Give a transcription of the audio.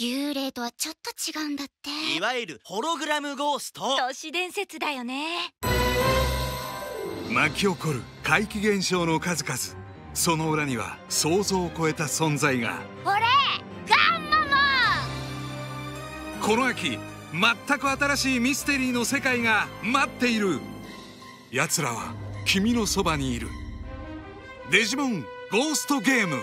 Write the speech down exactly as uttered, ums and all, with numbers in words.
幽霊とはちょっと違うんだって。いわゆるホログラムゴースト、都市伝説だよね。巻き起こる怪奇現象の数々、その裏には想像を超えた存在が。俺ガンマモン、この秋全く新しいミステリーの世界が待っている。奴らは君のそばにいる。デジモンゴーストゲーム。